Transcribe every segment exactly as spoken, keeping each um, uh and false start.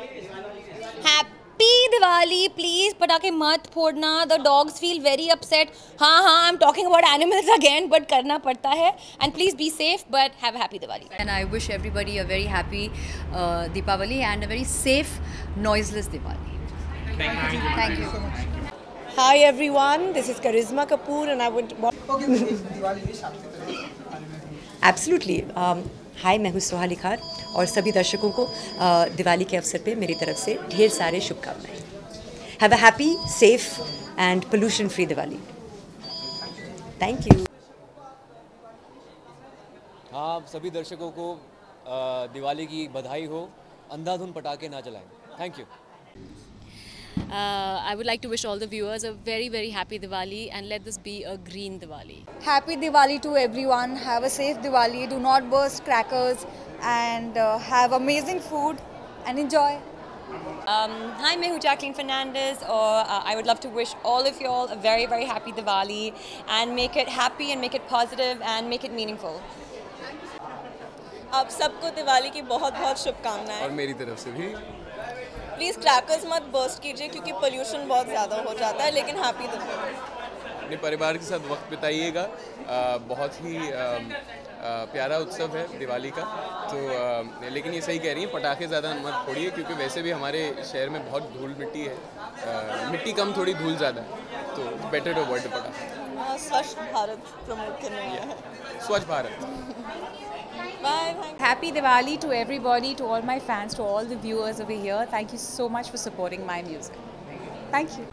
Happy Diwali. Please पटाखे मत फोड़ना, the dogs feel very upset. हाँ हाँ I am talking about animals again, but करना पड़ता है। And please be safe, but have happy Diwali. And I wish everybody a very happy Deepavali and a very safe noiseless Diwali. Thank you so much. Hi everyone, this is Karisma Kapoor and I would Absolutely. Um, hi, मैं हूँ सोहाली खार और सभी दर्शकों को uh, Diwali के अवसर पे मेरी तरफ से ढेर सारे शुभकामनाएं। Have a happy, safe and pollution free Diwali. Thank you. हाँ, सभी दर्शकों को uh, दिवाली की बधाई हो। अंधाधुन पटाखे ना चलाएं। Thank you. Uh, I would like to wish all the viewers a very very happy Diwali and let this be a green Diwali. Happy Diwali to everyone. Have a safe Diwali. Do not burst crackers and uh, have amazing food and enjoy. Um, hi, मैं हूँ Jacqueline Fernandez और uh, I would love to wish all of you all a very very happy Diwali and make it happy and make it positive and make it meaningful. आप सबको दिवाली की बहुत बहुत शुभकामनाएं। और मेरी तरफ से भी। प्लीज़ क्रैकर्स मत बर्स्ट कीजिए क्योंकि पोल्यूशन बहुत ज़्यादा हो जाता है, लेकिन हैप्पी दिवाली। अपने परिवार के साथ वक्त बिताइएगा, बहुत ही आ, आ, प्यारा उत्सव है दिवाली का। तो आ, लेकिन ये सही कह रही है, पटाखे ज़्यादा मत फोड़िए क्योंकि वैसे भी हमारे शहर में बहुत धूल मिट्टी है, आ, मिट्टी कम थोड़ी धूल ज़्यादा, तो बेटर अवॉइड पटाखे। स्वच्छ भारत प्रमोट करना, स्वच्छ Bharat. Bye, bye. Happy Diwali to everybody, to all my fans, to all the viewers over here. Thank you so much for supporting my music. Thank you.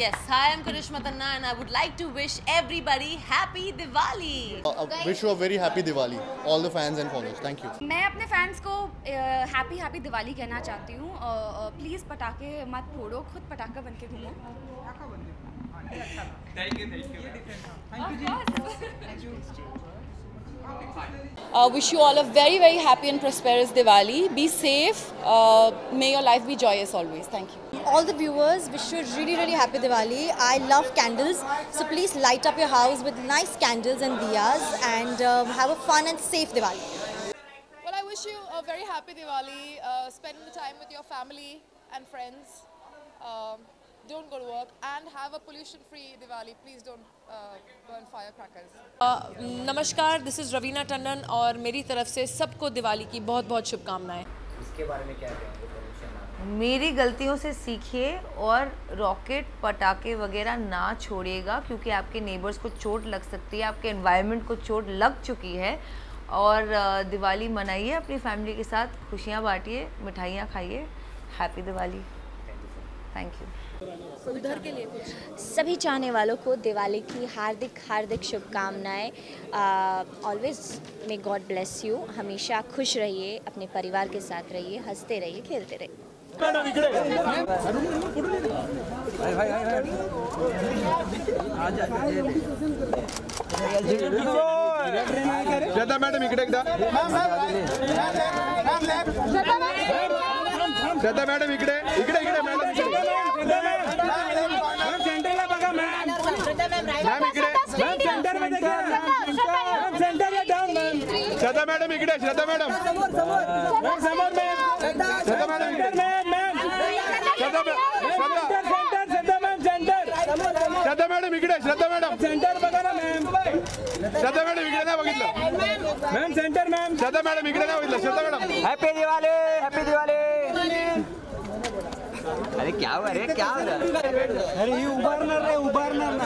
Yes, hi, I'm Karishma Tanwar and I would like to wish everybody happy Diwali. Uh, uh, wish you a very happy Diwali, all the fans and followers. Thank you. मैं अपने fans को happy happy Diwali कहना चाहती हूँ। Please पटाखे मत फोड़ो, खुद पटाखा बनके घूमो। पटाखा बनके। Thank you, thank you. Thank you. Uh, wish you all a very very happy and prosperous Diwali. Be safe. Uh, may your life be joyous always. Thank you. All the viewers, wish you really really happy Diwali. I love candles, so please light up your house with nice candles and diyas and uh, have a fun and safe Diwali. Well, I wish you a very happy Diwali. Uh, spend the time with your family and friends. Um, Don't go to work and have a pollution-free Diwali. Please don't uh, burn firecrackers. Uh, नमस्कार, this is Raveena Tandon और मेरी तरफ से सबको दिवाली की बहुत बहुत शुभकामनाएं। इसके बारे में क्या कहेंगे? मेरी गलतियों से सीखिए और रॉकेट पटाखे वगैरह ना छोड़िएगा क्योंकि आपके नेबर्स को चोट लग सकती है, आपके एनवायरनमेंट को चोट लग चुकी है। और दिवाली मनाइए अपनी फैमिली के साथ, खुशियाँ बांटिए, मिठाइयाँ खाइए। हैप्पी दिवाली। Thank you. उधर के लिए सभी चाहने वालों को दिवाली की हार्दिक हार्दिक शुभकामनाएं। Always may God bless you. हमेशा खुश रहिए, अपने परिवार के साथ रहिए, हंसते रहिए, खेलते रहिए। मैडम इकडे इकडे इकडे मैडम सेंटरला बघा मॅम मॅम इकडे मॅम सेंटर मध्ये घ्या मॅम सेंटरला डाऊन मॅम श्रद्धा मॅडम इकडे श्रद्धा मॅडम समोर समोर मॅम समोर मॅम श्रद्धा मॅडम इकडे ma'am ma'am Shraddha centre Shraddha ma'am centre Shraddha madam इकडे श्रद्धा मॅडम सेंटर बघा ना मॅम श्रद्धा मॅडम इकडे ना बघितलं ma'am centre ma'am Shraddha madam इकडे ना बघितलं Shraddha madam happy Diwali happy Diwali. अरे क्या हुआ अरे क्या हुआ अरे ये उबारना रे उबारना ना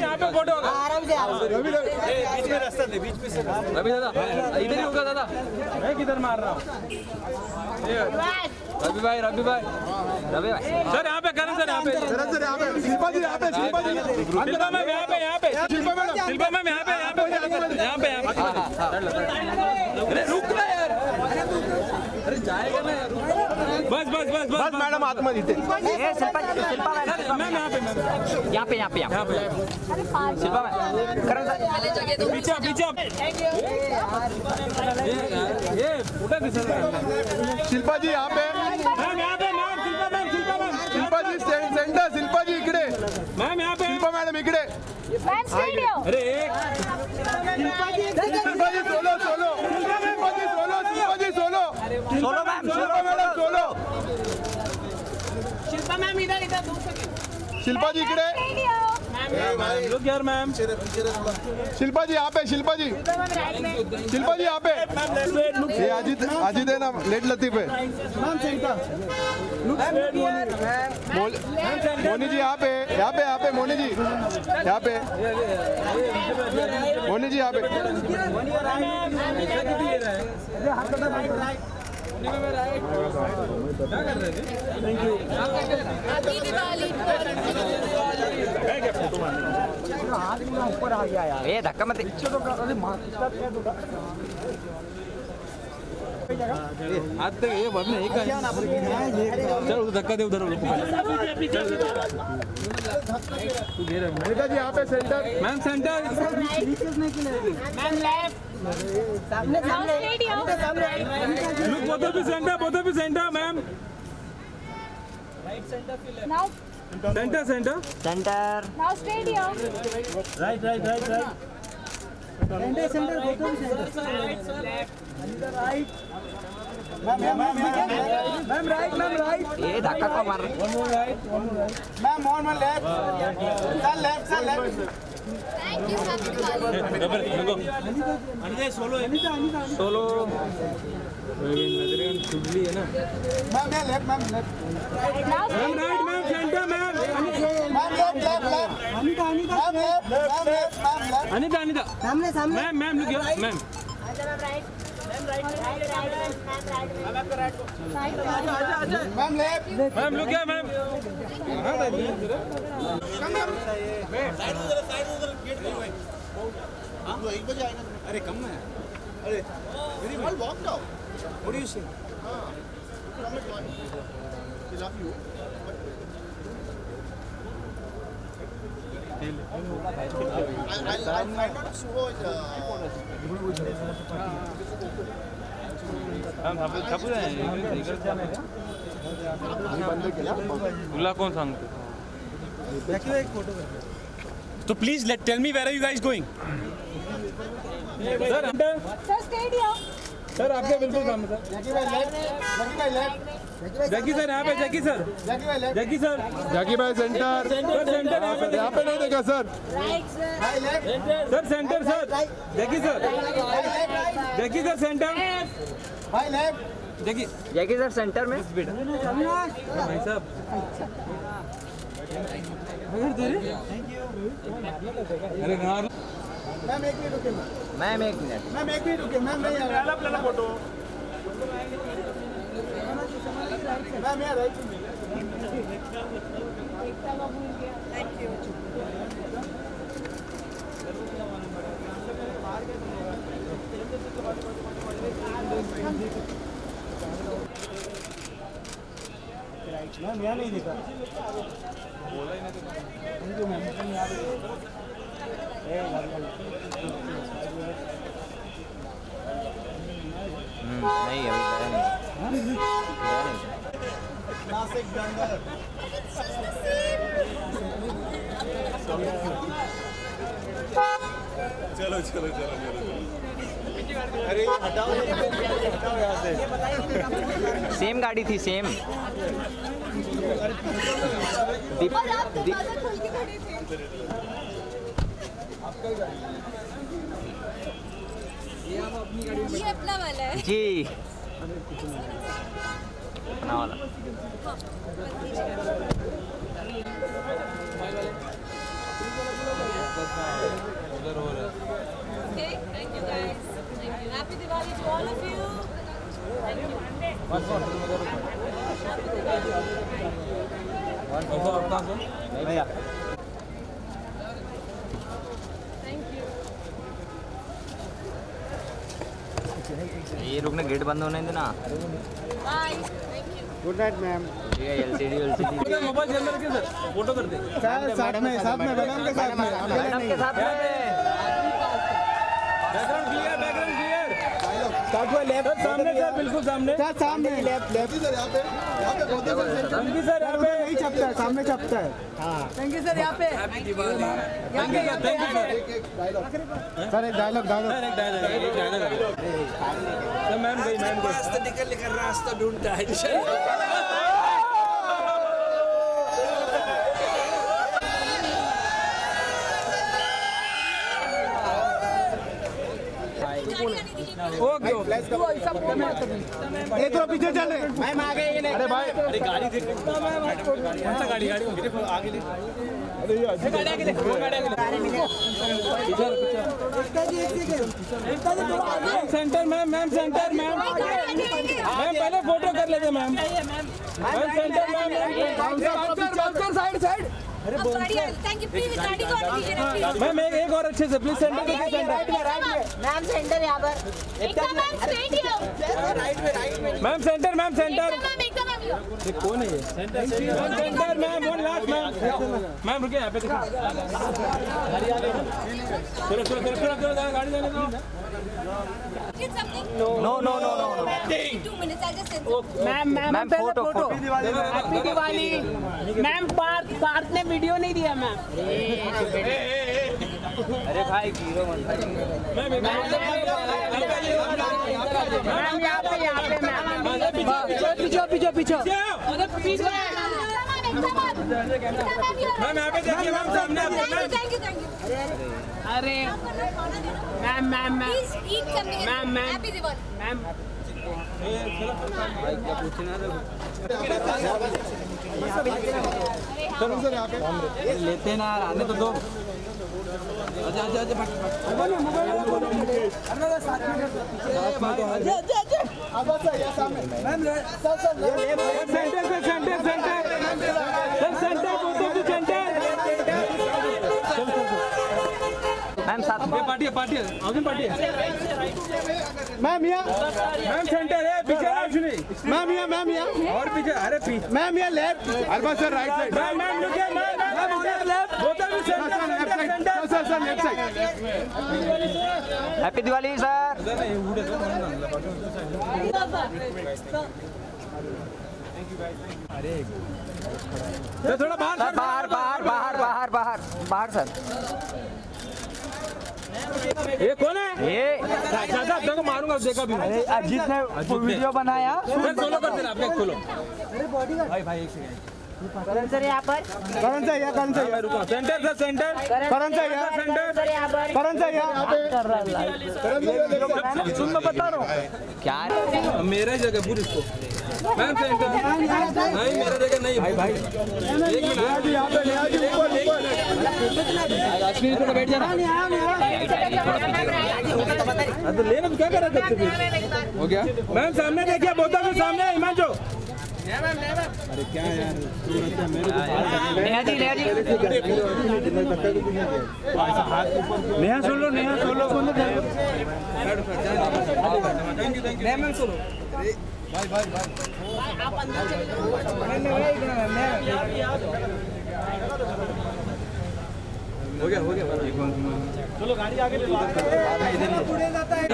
यहाँ पे फोटो आराम से रवि बीच में रास्ता दे बीच में से रवि दादा इधर ही होगा दादा मैं किधर मार रहा हूँ रवि भाई रवि भाई रवि भाई सर यहाँ पे करण सर यहाँ पे करण सर यहाँ पे शिल्पा जी यहाँ पे शिल्पा जी शिल्पा मैम यहाँ पे यहाँ पे शिल्पा मैडम शिल्पा मैम यहाँ पे यहाँ पे यहाँ पे अरे रुक ना यार अरे जाएगा ना यार बस बस बस बस मैडम आत्मा जीते ए शिल्पा शिल्पा मैम यहां पे मैम यहां पे यहां पे यहां पे अरे पांच शिल्पा मैम करो पहले जगह दो पीछे पीछे थैंक यू यार ये उठा के चल शिल्पा जी यहां पे मैम यहां पे ma'am Shilpa ma'am Shilpa ma'am Shilpa ji centre Shilpa ji इकडे मैम यहां पे शिल्पा मैडम इकडे मैम स्टूडियो अरे Shilpa ji Shilpa ji solo solo Shilpa ji solo Shilpa ji solo solo ma'am solo madam solo इधर इधर दो सेकंड। शिल्पा जी इकडे मैम, शिल्पा जी यहाँ पे, शिल्पा जी शिल्पा जी यहाँ पे, अजित अजित है ना, लेट लतीफ है। मोनी जी यहाँ पे, यहाँ पे, यहाँ पे मोनी जी, यहाँ पे मोनी जी, यहाँ पे में में क्या कर रहे थे? Thank you. दिवाली ऊपर आ गया यार। ये धक्का मत, आते ये वरना एक चल उधर धक्का दे, उधर मेरा जी यहाँ पे centre ma'am, centre ma'am left, सामने सामने both of centre, both of centre ma'am, right centre फिर left, centre centre centre now stadium, right right right right centre centre both of centre, right left right ma'am, ma'am ma'am right ma'am right, ये धक्का को मार right ma'am, more ma'am left चल left चल left. Thank you happy Anita, solo Anita Anita solo नजरें चुगली है ना मैम, ये left ma'am left ma'am right ma'am centre ma'am ma'am left left Anita Anita ma'am left ma'am Anita Anita सामने सामने ma'am ma'am look ma'am right right right right right ma'am, ma'am left ma'am look है ma'am, हां भाई साइड उधर, side उधर gate ले भाई, हां वो एक बजे आएगा। अरे कम है, अरे मेरी ball walk down, what do you say, हां comment one I love you तुला कोण सांगतो। तो please let tell me where are you guys going sir. Sir आपके बिल्कुल काम सर। जैकी सर यहाँ पे, जैकी सर जैकी सर जैकी भाई सेंटर सर, सेंटर यहाँ पे यहाँ पे नहीं देखा sir, sir centre sir Jackie sir Jackie sir centre Jackie Jackie sir centre में भाई साहब। अरे मैम एक मिनट रुके, मैम एक मिनट मैम एक मिनट रुके मैम, आपल्याला फोटो मैम यार राइट में एकता का भूल गया। थैंक यू राइट मैम, यहाँ नहीं दिखा बोला ही नहीं मैम, यहाँ नहीं अभी नहीं नासिक दंगल चलो चलो चलो चलो, अरे हटाओ हटाओ यहाँ से। सेम गाड़ी थी सेम, ये अपना वाला है जी, अपना वाला उधर हो रहा है। Thank you guys, thank you, happy Diwali to all of you, thank you. ये रुकना, गेट बंद होने देना। Good night ma'am. LCD LCD mobile channel के सर फोटो कर दे सर, साथ में साथ में मैडम के साथ में मैडम के साथ में बैकग्राउंड क्लियर, बैकग्राउंड क्लियर साथ में लेफ्ट सामने सर, बिल्कुल सामने सर, सामने लेफ्ट लेफ्ट सर, यहां पे यहां पे बहुत है थैंक यू सर, यहां पे नहीं छपता है सामने छपता है, हां थैंक यू सर, यहां पे हैप्पी दिवाली यहां पे, थैंक यू सर। एक एक डायलॉग सर, एक डायलॉग डायलॉग सर, एक डायलॉग एक डायलॉग तो मैम भाई मैम रास्ता निकल कर रास्ता ढूंढता है। तो पीछे चले मैम आगे। अरे भाई अरे गाड़ी देखो कौन सा गाड़ी गाड़ी आगे centre ma'am ma'am centre ma'am ma'am पहले फोटो कर लेते ma'am ma'am centre ma'am side side. अरे थैंक यू प्लीज गाड़ी को और दीजिए मैम एक और अच्छे से प्लीज सेंटर के सेंटर मैम सेंटर यहां पर एकदम मैम स्ट्रेट आओ राइट में राइट में ma'am centre ma'am centre ma'am एकदम मैम ये कौन है ये centre centre ma'am one last ma'am ma'am रुकिए यहां पे देखो गाड़ी आ गई चलो चलो चलो चलो गाड़ी जाने दो। No, no, no, no, no. Two minutes. I just said. Ma'am, ma'am, ma'am, photo, photo. Happy Diwali. Ma'am, Parth, Parth ने video नहीं दिया ma'am. अरे भाई zero one. Ma'am, यहाँ पे यहाँ पे ma'am. पीछे पीछे पीछे. पीछे. मैम यहाँ पे देखिए मैम सामने आप मैम अरे ma'am ma'am ma'am ma'am ma'am लेते ना आने तो दो अच्छा अच्छा अच्छा मैम सेंटर पे सेंटर सेंटर सेंटर मैम साथ में पार्टी है पार्टी है आउटिंग पार्टी है मैम या मैम सेंटर है पीछे एक्चुअली मैम या मैम या और पीछे अरे पीछे मैम या लेफ्ट हर बार sir right side ma'am ma'am look है मैम मैम उधर लेफ्ट उधर भी centre left side sir sir left side. Happy Diwali sir उधर नहीं उधर थैंक यू गाइस। अरे सर थोड़ा बाहर बाहर बाहर बाहर बाहर बाहर बाहर सर ये कौन है ये दादा आपको मारूंगा देखा भी अरे अजीत ने वीडियो बनाया सर खोलो कर देना आपने खोलो अरे बॉडीगार्ड भाई भाई एक सेकंड करण सर यहां पर करण सर यहां करण सर रुको centre sir centre Karan sir यहां सेंटर सर यहां पर करण सर यहां पे कर रहा है करण सर सुन मैं बता रहा हूं क्या मेरे जगह पूरी इसको मैम सेंटर नहीं मेरे जगह नहीं भाई भाई एक मिनट आ जी यहां पे ले आ जी ऊपर ऊपर अश्विन थोड़ा बैठ जाना यहां यहां तो लेना तो क्या कर रहा था हो गया मैम सामने देखिए बोतल के सामने इमान जो अरे क्या यार नेहा जी नेहा जी नेहा सुन लो नेहा सुन लो कौन था नेहा मैम सुनो भाई भाई भाई आप अंदर चले जाओ हो गया हो गया चलो गाड़ी आगे ले लो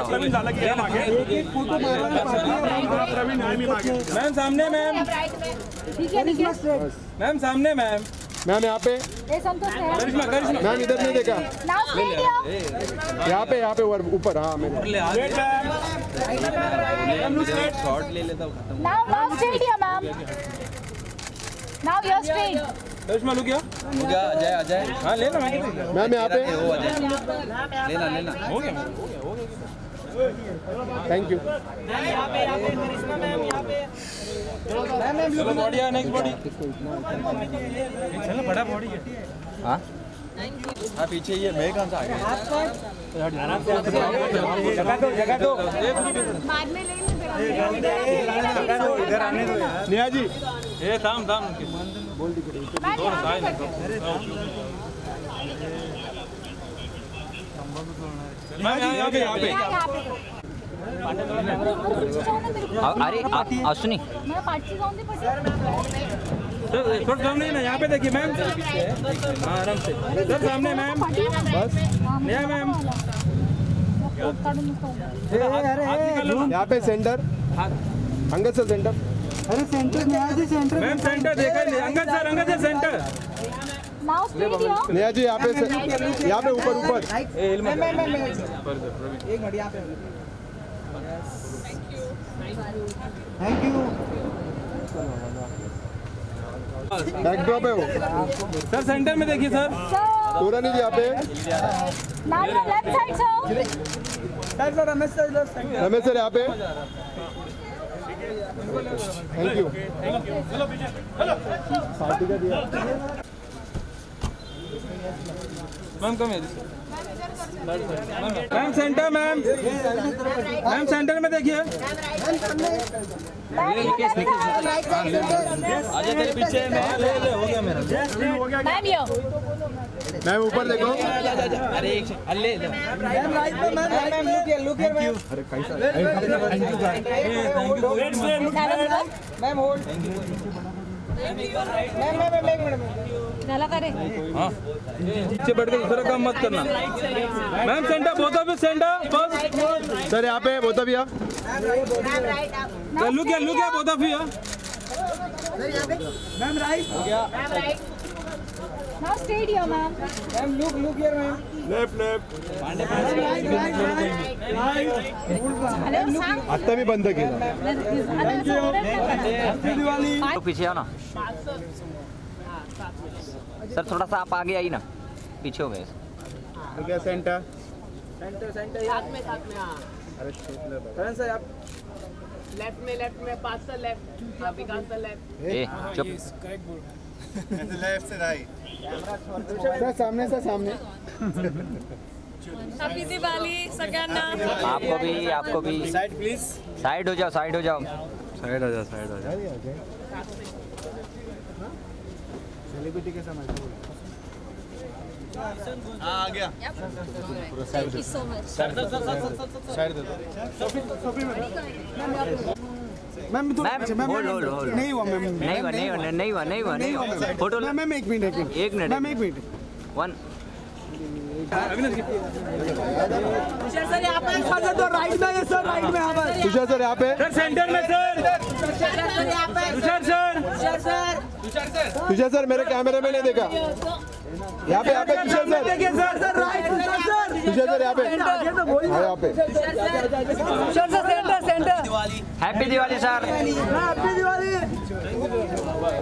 प्रवीण डाला क्या मांगे एक एक फोटो मारना बाकी प्रवीण आर्मी मांगे मैम सामने मैम मैम सामने मैम मैम यहाँ पे करिश्मा करिश्मा मैम इधर नहीं देखा यहाँ पे यहाँ पे ऊपर हाँ मैंने शॉट ले लेता हूँ करिश्मा लू क्या होगा अजय अजय हां ले ना मैम यहां पे हो अजय लेना लेना हो गया हो गया हो गया थैंक यू मैम यहां पे यहां पे करिश्मा मैम यहां पे मैम मैम लू बॉडी है नेक्स्ट बॉडी चलो बड़ा बॉडी है हां थैंक यू हां पीछे ये मैं कहां से आ गया आपका जगह दो जगह दो बाद में ले इधर आने दो यार नेहा जी ए थाम थाम बोल दी के अरे अश्विनी थोड़ा सामने ना यहाँ पे देखिए मैम हाँ आराम से सर सामने मैम बस नेहा मैम यहाँ पे सेंटर अंगद सर सेंटर अरे centre Neha ji centre ma'am centre देखा ही नहीं Angad sir Angad sir centre Neha ji यहाँ पे यहाँ पे ऊपर ऊपर एक मिनट यहाँ पे थैंक यू बैकड्रॉप है वो सर सेंटर में देखिए सर पूरा नहीं यहाँ पे लेफ्ट साइड रमेश सर यहाँ पे, थैंक यू। पार्टी का दिया मैम, कम है ma'am, centre ma'am, ma'am centre में देखिए, आजा तेरे पीछे मैं ले ले, हो गया मेरा मैम, ऊपर देखो, अरे ले ले ma'am, look here look here ma'am, अरे कैसा, thank you thank you ma'am, hold ma'am ma'am एक मिनट झाला करे, हां पीछे बैठ के दूसरा काम मत करना मैम, सेंटर बोता भी सेंटर बस सर यहां पे बोता भी आप लुक है लुक है बोता भी आप सर यहां पे मैम राइट हो गया ma'am right now stadium ma'am ma'am look look here ma'am left left Pandey Pandey आता भी बंद केला दिवाली पीछे आओ ना सर, थोड़ा सा आप आगे आई ना, पीछे हो गए सेंटर सेंटर सेंटर सेंटर साथ में साथ में, अरे करण सर आप लेफ्ट में लेफ्ट में पास से लेफ्ट, विकास सर लेफ्ट, ए चुप, करेक्ट बोल रहा है, लेफ्ट से राइट सर, सामने से सामने। हैप्पी दिवाली सगळ्यांना, आपको भी आपको भी साइड प्लीज, साइड हो जाओ साइड हो जाओ साइड हो जाओ साइड हो जाओ, सेलिब्रिटी के सामने आ गया, thank you so much sir, sir दे दो सोफी सोफी मैम मैम नहीं हुआ मैम, नहीं हुआ नहीं हुआ नहीं हुआ नहीं हुआ फोटो मैम, एक मिनट एक मिनट मैम एक मिनट वन तुषार सर यहाँ पे खा दो, राइट में सर राइट में, यहाँ पे तुषार सर यहाँ पे सर सेंटर में sir Tushar sir Tushar sir Tushar sir Tushar sir मेरे कैमरे में नहीं देखा, यहाँ पे यहाँ पे तुषार सर देखिए sir sir right Tushar sir Tushar sir यहाँ पे यहाँ पे Tushar sir centre centre, happy Diwali sir, happy Diwali.